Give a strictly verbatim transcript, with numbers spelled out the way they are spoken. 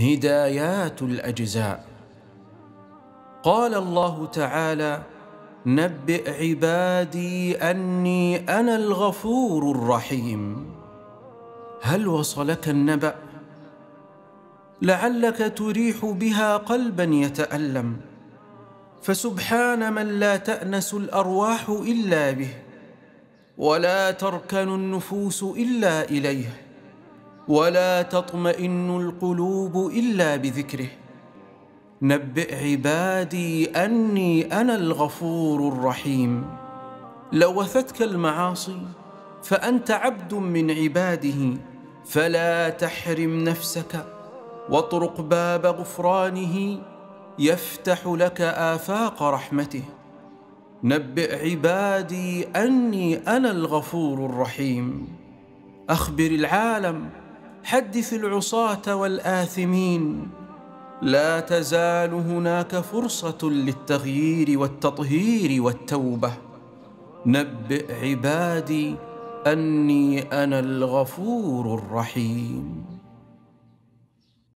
هدايات الأجزاء. قال الله تعالى: نبئ عبادي أني أنا الغفور الرحيم. هل وصلك النبأ؟ لعلك تريح بها قلبا يتألم، فسبحان من لا تأنس الأرواح إلا به، ولا تركن النفوس إلا إليه، ولا تطمئن القلوب إلا بذكره. نبئ عبادي أني أنا الغفور الرحيم. لو وثتك المعاصي فأنت عبد من عباده، فلا تحرم نفسك، واطرق باب غفرانه يفتح لك آفاق رحمته. نبئ عبادي أني أنا الغفور الرحيم. أخبر العالم، حدث العصاة والآثمين، لا تزال هناك فرصة للتغيير والتطهير والتوبة. نبئ عبادي أني أنا الغفور الرحيم.